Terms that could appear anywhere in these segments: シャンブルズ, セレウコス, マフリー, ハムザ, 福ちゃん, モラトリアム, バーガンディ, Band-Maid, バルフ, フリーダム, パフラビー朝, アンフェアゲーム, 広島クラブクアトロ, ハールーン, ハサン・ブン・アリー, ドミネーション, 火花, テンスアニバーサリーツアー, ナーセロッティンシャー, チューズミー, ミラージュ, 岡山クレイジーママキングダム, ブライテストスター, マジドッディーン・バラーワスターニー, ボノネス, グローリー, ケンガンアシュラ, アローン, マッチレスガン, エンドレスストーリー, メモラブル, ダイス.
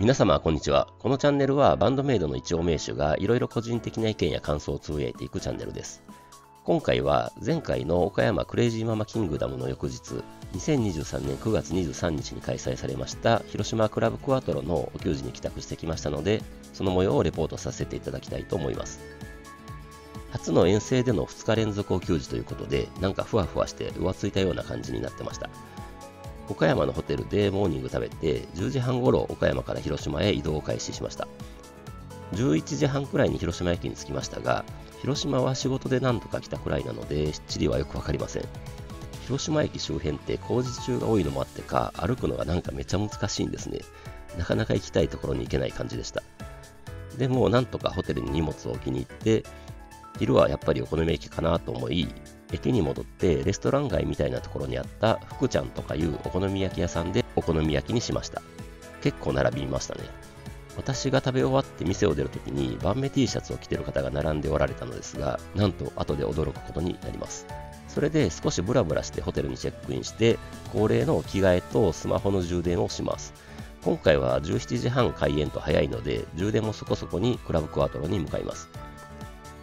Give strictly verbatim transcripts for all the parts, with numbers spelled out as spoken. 皆様こんにちは。このチャンネルはバンドメイドの一応名手がいろいろ個人的な意見や感想をつぶやいていくチャンネルです。今回は前回の岡山クレイジーママキングダムの翌日、にせんにじゅうさんねんくがつにじゅうさんにちに開催されました広島クラブクアトロのお給仕に帰宅してきましたので、その模様をレポートさせていただきたいと思います。初の遠征でのふつかれんぞくお給仕ということで、なんかふわふわして浮ついたような感じになってました。岡山のホテルでモーニング食べて、じゅうじはんごろ岡山から広島へ移動を開始しました。じゅういちじはんくらいに広島駅に着きましたが、広島は仕事で何とか来たくらいなので、地理はよくわかりません。広島駅周辺って工事中が多いのもあってか、歩くのがなんかめちゃ難しいんですね。なかなか行きたいところに行けない感じでした。でもなんとかホテルに荷物を置きに行って、昼はやっぱりお好み焼きかなと思い、駅に戻ってレストラン街みたいなところにあった福ちゃんとかいうお好み焼き屋さんでお好み焼きにしました。結構並びましたね。私が食べ終わって店を出るときに晩目 T シャツを着てる方が並んでおられたのですが、なんと後で驚くことになります。それで少しブラブラしてホテルにチェックインして、恒例の着替えとスマホの充電をします。今回はじゅうしちじはん開園と早いので、充電もそこそこにクラブクアトロに向かいます。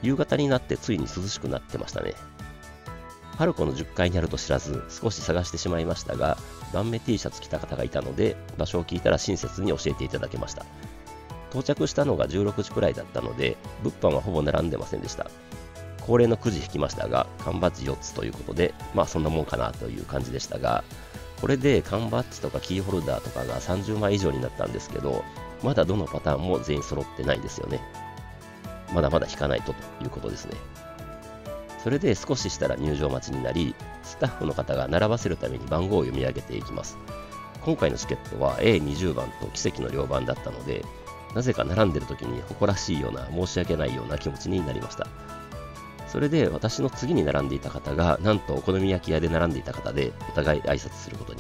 夕方になってついに涼しくなってましたね。パルコのじゅっかいにあると知らず少し探してしまいましたが、晩目 T シャツ着た方がいたので、場所を聞いたら親切に教えていただけました。到着したのがじゅうろくじくらいだったので、物販はほぼ並んでませんでした。恒例のくじ引きましたが、缶バッジよっつということで、まあそんなもんかなという感じでしたが、これで缶バッジとかキーホルダーとかがさんじゅうまい以上になったんですけど、まだどのパターンも全員揃ってないですよね。まだまだ引かないとということですね。それで少ししたら入場待ちになり、スタッフの方が並ばせるために番号を読み上げていきます。今回のチケットは エーにじゅうばんと奇跡の両番だったので、なぜか並んでる時に誇らしいような申し訳ないような気持ちになりました。それで私の次に並んでいた方が、なんとお好み焼き屋で並んでいた方で、お互い挨拶することに。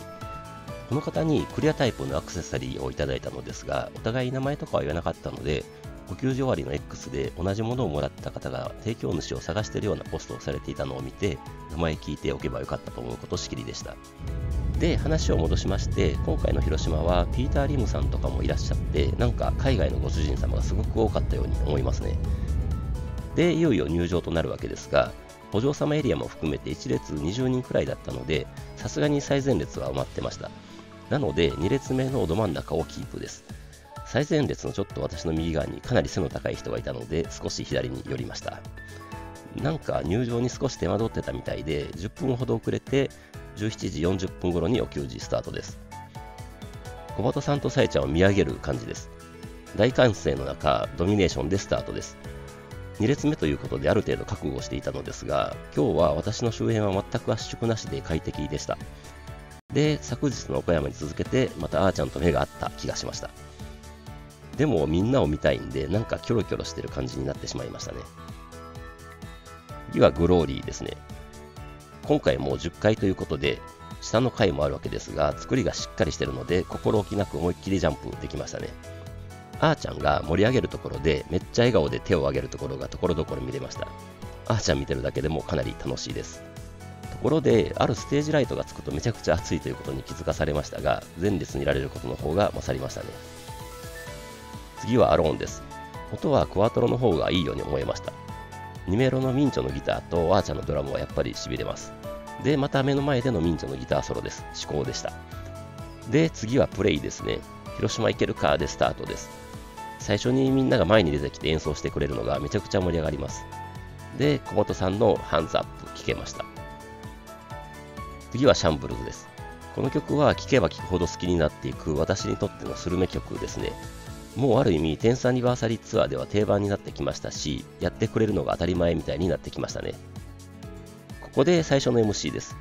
この方にクリアタイプのアクセサリーをいただいたのですが、お互い名前とかは言わなかったので、お給仕終わりの エックス で同じものをもらった方が提供主を探しているようなポストをされていたのを見て、名前聞いておけばよかったと思うことしきりでした。で、話を戻しまして、今回の広島はピーター・リムさんとかもいらっしゃって、なんか海外のご主人様がすごく多かったように思いますね。で、いよいよ入場となるわけですが、お嬢様エリアも含めていち列にじゅうにんくらいだったので、さすがに最前列は埋まってました。なので、に列目のど真ん中をキープです。最前列のちょっと私の右側にかなり背の高い人がいたので、少し左に寄りました。なんか入場に少し手間取ってたみたいで、じゅっぷんほど遅れてじゅうしちじよんじゅっぷん頃にお給仕スタートです。小鳩さんとさえちゃんを見上げる感じです。大歓声の中、ドミネーションでスタートです。に列目ということである程度覚悟していたのですが、今日は私の周辺は全く圧縮なしで快適でした。で、昨日の岡山に続けてまたあーちゃんと目が合った気がしました。でもみんなを見たいんで、なんかキョロキョロしてる感じになってしまいましたね。次はグローリーですね。今回もじゅっかいということで、下の階もあるわけですが、作りがしっかりしてるので、心置きなく思いっきりジャンプできましたね。あーちゃんが盛り上げるところで、めっちゃ笑顔で手を上げるところがところどころ見れました。あーちゃん見てるだけでもかなり楽しいです。ところで、あるステージライトがつくとめちゃくちゃ暑いということに気づかされましたが、前列にいられることの方が勝りましたね。次はアローンです。音はクアトロの方がいいように思いました。ニメロのミンチョのギターとあーちゃんのドラムはやっぱりしびれます。で、また目の前でのミンチョのギターソロです。至高でした。で、次はプレイですね。広島行けるかでスタートです。最初にみんなが前に出てきて演奏してくれるのがめちゃくちゃ盛り上がります。で、小本さんのハンズアップ聴けました。次はシャンブルズです。この曲は聴けば聴くほど好きになっていく私にとってのスルメ曲ですね。もうある意味、テンスアニバーサリーツアーでは定番になってきましたし、やってくれるのが当たり前みたいになってきましたね。ここで最初の エムシー です。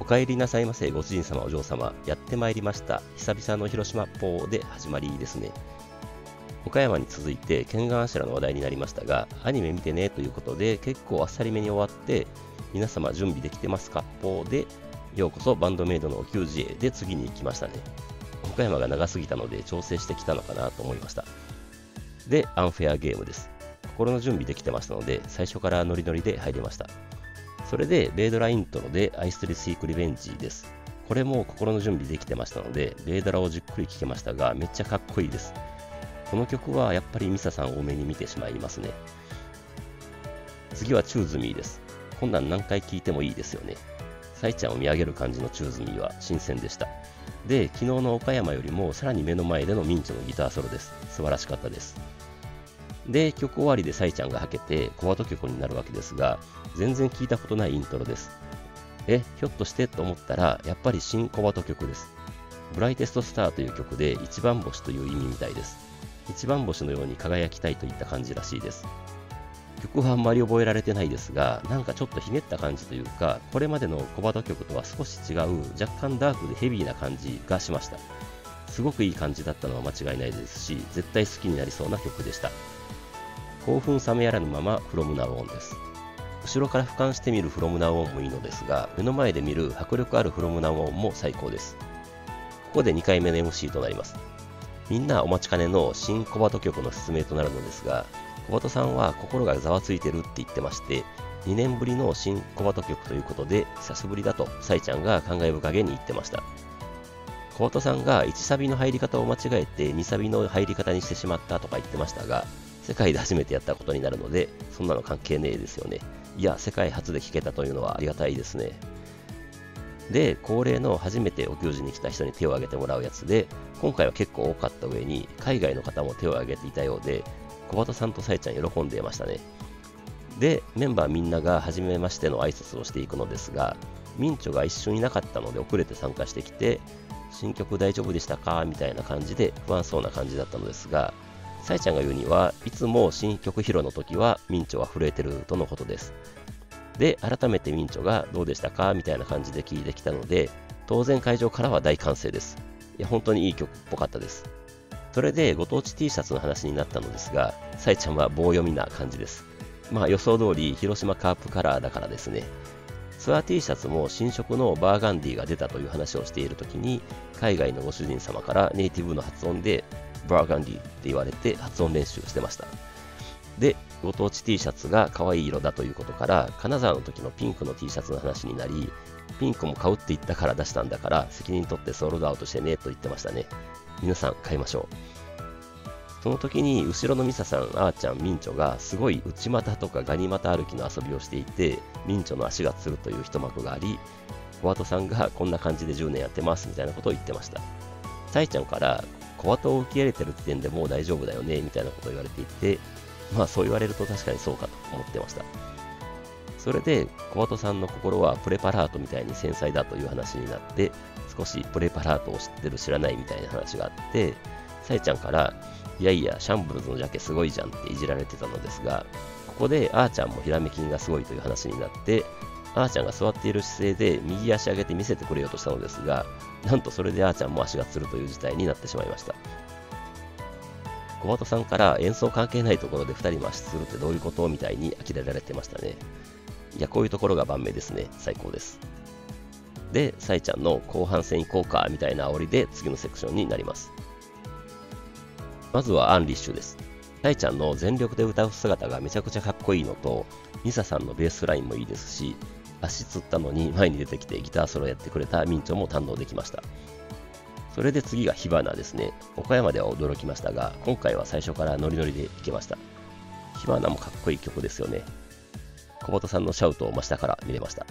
お帰りなさいませ、ご主人様、お嬢様、やってまいりました。久々の広島っぽーで始まりですね。岡山に続いて、ケンガンアシュラの話題になりましたが、アニメ見てねということで、結構あっさりめに終わって、皆様準備できてますかっぽーで、ようこそバンドメイドのお給仕へで次に行きましたね。岡山が長すぎたので調整してきたのかなと思いました。で、アンフェアゲームです。心の準備できてましたので、最初からノリノリで入りました。それで、ベイドライントロでアイストリシークリベンジです。これも心の準備できてましたので、レイダラをじっくり聴けましたが、めっちゃかっこいいです。この曲はやっぱりミサさん多めに見てしまいますね。次はチューズミーです。こんなん何回聴いてもいいですよね。サイちゃんを見上げる感じのチューズミーは新鮮でした。で、昨日の岡山よりもさらに目の前でのミンチョのギターソロです。素晴らしかったです。で、曲終わりでサイちゃんがはけて小鳩曲になるわけですが、全然聞いたことないイントロです。え、ひょっとしてと思ったら、やっぱり新小鳩曲です。ブライテストスターという曲で一番星という意味みたいです。一番星のように輝きたいといった感じらしいです。曲はあんまり覚えられてないですが、なんかちょっとひねった感じというか、これまでの小鳩曲とは少し違う、若干ダークでヘビーな感じがしました。すごくいい感じだったのは間違いないですし、絶対好きになりそうな曲でした。興奮冷めやらぬまま From Now On です。後ろから俯瞰して見る From Now On もいいのですが、目の前で見る迫力ある From Now On も最高です。ここでにかいめの エムシー となります。みんなお待ちかねの新小鳩曲の説明となるのですが、小鳩さんは心がざわついてるって言ってまして、にねんぶりの新小鳩曲ということで、久しぶりだとサイちゃんが感慨深げに言ってました。小鳩さんがいちサビの入り方を間違えてにサビの入り方にしてしまったとか言ってましたが、世界で初めてやったことになるので、そんなの関係ねえですよね。いや、世界初で聴けたというのはありがたいですね。で、恒例の初めてお給仕に来た人に手を挙げてもらうやつで、今回は結構多かった上に、海外の方も手を挙げていたようで、小鳩さんとさえちゃん喜んでいましたね。で、メンバーみんなが初めましての挨拶をしていくのですが、ミンチョが一緒になかったので遅れて参加してきて、新曲大丈夫でしたかみたいな感じで不安そうな感じだったのですが、さえちゃんが言うにはいつも新曲披露の時はミンチョは震えてるとのことです。で、改めてミンチョがどうでしたかみたいな感じで聞いてきたので、当然会場からは大歓声です。いや、本当にいい曲っぽかったです。それでご当地 T シャツの話になったのですが、さえちゃんは棒読みな感じです。まあ予想通り広島カープカラーだからですね。ツアー T シャツも新色のバーガンディが出たという話をしている時に、海外のご主人様からネイティブの発音でバーガンディって言われて発音練習してました。で、ご当地 T シャツが可愛い色だということから、金沢の時のピンクの T シャツの話になり、ピンクも買うって言ったから出したんだから、責任取ってソールドアウトしてねと言ってましたね。皆さん買いましょう。その時に後ろのミサさん、あーちゃん、ミンチョがすごい内股とかガニ股歩きの遊びをしていて、ミンチョの足がつるという一幕があり、小鳩さんがこんな感じでじゅうねんやってますみたいなことを言ってました。さえちゃんから、小鳩を受け入れてる時点でもう大丈夫だよねみたいなことを言われていて、まあそう言われると確かにそうかと思ってました。それで小鳩さんの心はプレパラートみたいに繊細だという話になって、少しプレパラートを知ってる知らないみたいな話があって、さえちゃんからいやいやシャンブルズのジャケすごいじゃんっていじられてたのですが、ここであーちゃんもひらめきがすごいという話になって、あーちゃんが座っている姿勢で右足上げて見せてくれようとしたのですが、なんとそれであーちゃんも足がつるという事態になってしまいました。小鳩さんから演奏関係ないところでふたりも足つるってどういうことみたいに呆れられてましたね。いや、こういうところが晩明ですね。最高です。で、サイちゃんの後半戦行こうかみたいな煽りで次のセクションになります。まずはアンリッシュです。サイちゃんの全力で歌う姿がめちゃくちゃかっこいいのと、ミサさんのベースラインもいいですし、足つったのに前に出てきてギターソロやってくれたミンチョも堪能できました。それで次が火花ですね。岡山では驚きましたが、今回は最初からノリノリでいけました。火花もかっこいい曲ですよね。小鳩さんのシャウトを真下から見れました。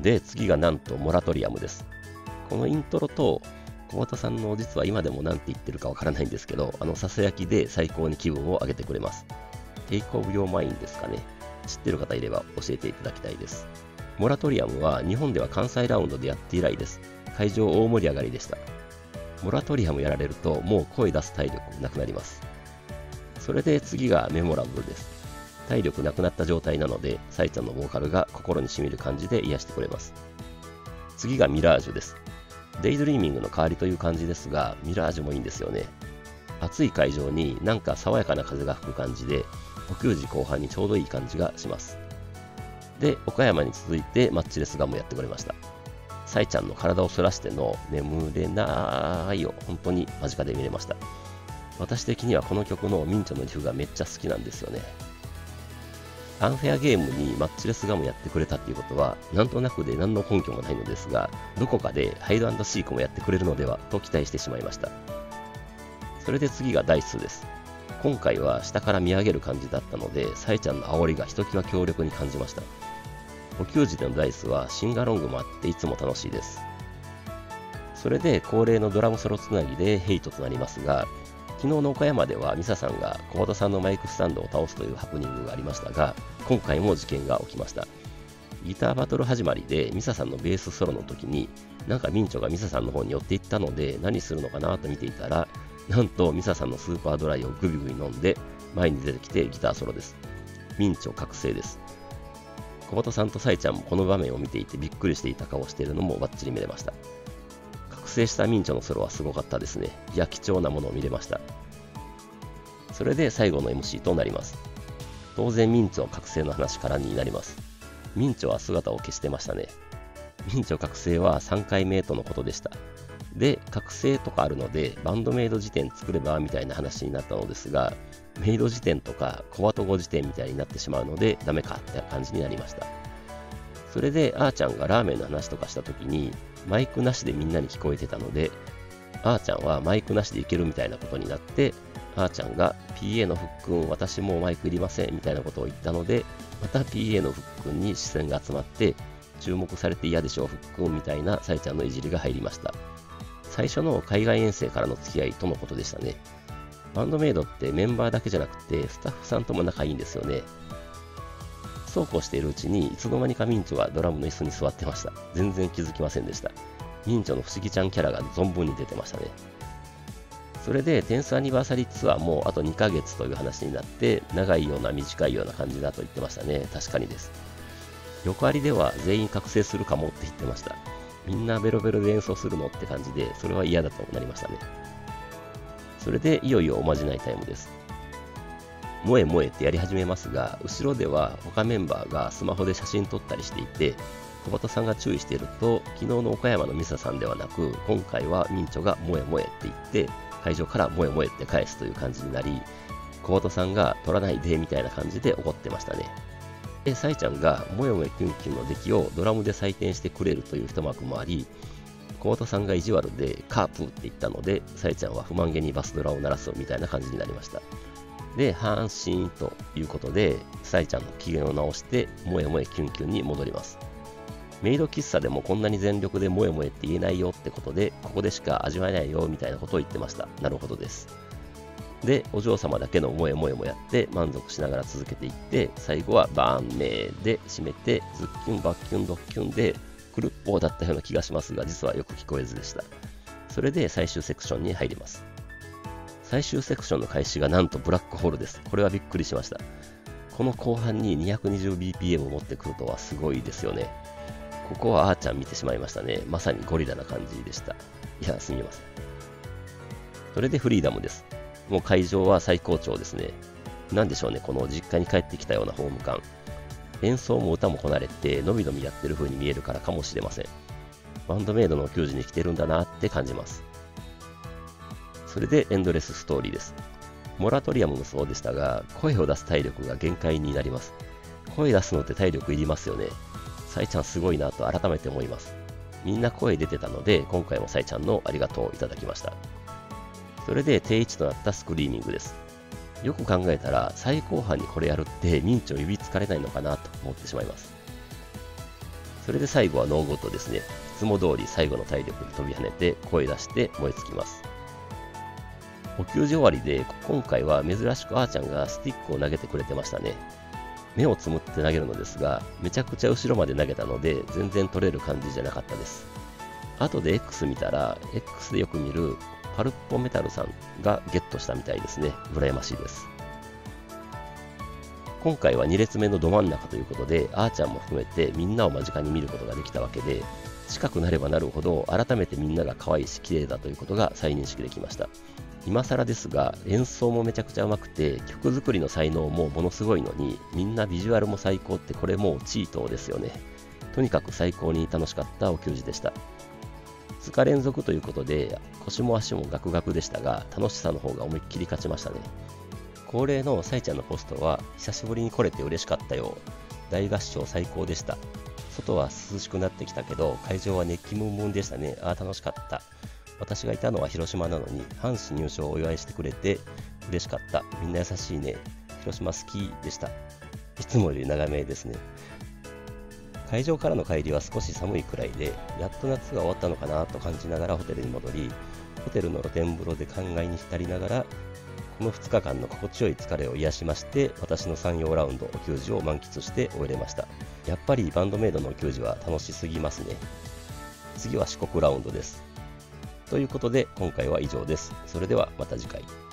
で、次がなんとモラトリアムです。このイントロと、小鳩さんの実は今でも何て言ってるかわからないんですけど、あのささやきで最高に気分を上げてくれます。Take of your mindですかね。知ってる方いれば教えていただきたいです。モラトリアムは日本では関西ラウンドでやって以来です。会場大盛り上がりでした。モラトリアムやられるともう声出す体力なくなります。それで次がメモラブルです。体力なくなった状態なので、サイちゃんのボーカルが心にしみる感じで癒してくれます。次がミラージュです。デイドリーミングの代わりという感じですが、ミラージュもいいんですよね。暑い会場になんか爽やかな風が吹く感じで、お給仕後半にちょうどいい感じがします。で、岡山に続いてマッチレスガンもやってくれました。サイちゃんの体を反らしての眠れないを本当に間近で見れました。私的にはこの曲のミンチョのリフがめっちゃ好きなんですよね。アンフェアゲームにマッチレスガムやってくれたっていうことは、なんとなくで何の根拠もないのですが、どこかでハイド&シークもやってくれるのではと期待してしまいました。それで次がダイスです。今回は下から見上げる感じだったので、サイちゃんの煽りがひときわ強力に感じました。お給仕でのダイスはシンガロングもあっていつも楽しいです。それで恒例のドラムソロつなぎでヘイトとなりますが、昨日の岡山ではミサさんが小田さんのマイクスタンドを倒すというハプニングがありましたが、今回も事件が起きました。ギターバトル始まりでミサさんのベースソロの時に、なんかミンチョがミサさんの方に寄っていったので何するのかなと見ていたら、なんとミサさんのスーパードライをグビグビ飲んで前に出てきてギターソロです。ミンチョ覚醒です。小本さんとサイちゃんもこの場面を見ていてびっくりしていた顔をしているのもバッチリ見れました。覚醒したミンチョのソロはすごかったですね。いや、貴重なものを見れました。それで最後の エムシー となります。当然ミンチョ覚醒の話からになります。ミンチョは姿を消してましたね。ミンチョ覚醒はさんかいめとのことでした。で、覚醒とかあるのでバンドメイド辞典作ればみたいな話になったのですが、メイド辞典とかコバト語辞典みたいになってしまうのでダメかって感じになりました。それであーちゃんがラーメンの話とかした時にマイクなしでみんなに聞こえてたので、あーちゃんはマイクなしでいけるみたいなことになって、あーちゃんが ピーエー のフックン私もうマイクいりませんみたいなことを言ったので、また ピーエー のフックンに視線が集まって注目されて嫌でしょうフックンみたいなさえちゃんのいじりが入りました。最初の海外遠征からの付き合いとのことでしたね。バンドメイドってメンバーだけじゃなくてスタッフさんとも仲いいんですよね。そうこうしているうちにいつの間にかミンチョがドラムの椅子に座ってました。全然気づきませんでした。ミンチョの不思議ちゃんキャラが存分に出てましたね。それでテンスアニバーサリーツアーもあとにかげつという話になって、長いような短いような感じだと言ってましたね。確かにです。横ありでは全員覚醒するかもって言ってました。みんなベロベロで演奏するのって感じで、それは嫌だとなりましたね。それでいよいよおまじないタイムです。萌え萌えってやり始めますが、後ろでは他メンバーがスマホで写真撮ったりしていて、小畑さんが注意していると、昨日の岡山のミサさんではなく、今回はミンチョが萌え萌えって言って、会場から萌え萌えって返すという感じになり、小畑さんが撮らないでみたいな感じで怒ってましたね。で、サイちゃんがもやもやキュンキュンの出来をドラムで採点してくれるという一幕もあり、小畑さんが意地悪でカープって言ったので、サイちゃんは不満げにバスドラを鳴らすみたいな感じになりました。で、半身ということで、サイちゃんの機嫌を直して、もやもやキュンキュンに戻ります。メイド喫茶でもこんなに全力でもやもやって言えないよってことで、ここでしか味わえないよみたいなことを言ってました。なるほどです。で、お嬢様だけの萌え萌えもやって満足しながら続けていって、最後はバーンメーで締めて、ズッキュンバッキュンドッキュンでクルッポーだったような気がしますが、実はよく聞こえずでした。それで最終セクションに入ります。最終セクションの開始がなんとブラックホールです。これはびっくりしました。この後半に にひゃくにじゅうビーピーエム を持ってくるとはすごいですよね。ここはあーちゃん見てしまいましたね。まさにゴリラな感じでした。いや、すみません。それでフリーダムです。もう会場は最高潮ですね。なんでしょうね、この実家に帰ってきたようなホーム感。演奏も歌もこなれて、のびのびやってる風に見えるからかもしれません。バンドメイドの給仕に来てるんだなって感じます。それでエンドレスストーリーです。モラトリアムもそうでしたが、声を出す体力が限界になります。声出すのって体力いりますよね。サイちゃんすごいなと改めて思います。みんな声出てたので、今回もサイちゃんのありがとうをいただきました。それで定位置となったスクリーミングです。よく考えたら最後半にこれやるってミンチョ指つかれないのかなと思ってしまいます。それで最後はノーゴッドですね。いつも通り最後の体力に飛び跳ねて声出して燃え尽きます。お給仕終わりで今回は珍しくあーちゃんがスティックを投げてくれてましたね。目をつむって投げるのですが、めちゃくちゃ後ろまで投げたので全然取れる感じじゃなかったです。後で X 見たら X でよく見るパルポメタルさんがゲットしたみたいですね。羨ましいです。今回はに列目のど真ん中ということで、あーちゃんも含めてみんなを間近に見ることができたわけで、近くなればなるほど改めてみんなが可愛いし綺麗だということが再認識できました。今更ですが、演奏もめちゃくちゃ上手くて曲作りの才能もものすごいのに、みんなビジュアルも最高って、これもうチートですよね。とにかく最高に楽しかったお給仕でした。ふつか連続ということで腰も足もガクガクでしたが、楽しさの方が思いっきり勝ちましたね。恒例のさいちゃんのポストは久しぶりに来れて嬉しかったよ。大合唱最高でした。外は涼しくなってきたけど会場は熱気ムンムンでしたね。ああ楽しかった。私がいたのは広島なのに阪神優勝をお祝いしてくれて嬉しかった。みんな優しいね。広島好きでした。いつもより長めですね。会場からの帰りは少し寒いくらいで、やっと夏が終わったのかなと感じながらホテルに戻り、ホテルの露天風呂で考えに浸りながら、このふつかかんの心地よい疲れを癒しまして、私のさんよんラウンドお給仕を満喫して終えました。やっぱりバンドメイドのお給仕は楽しすぎますね。次は四国ラウンドです。ということで今回は以上です。それではまた次回。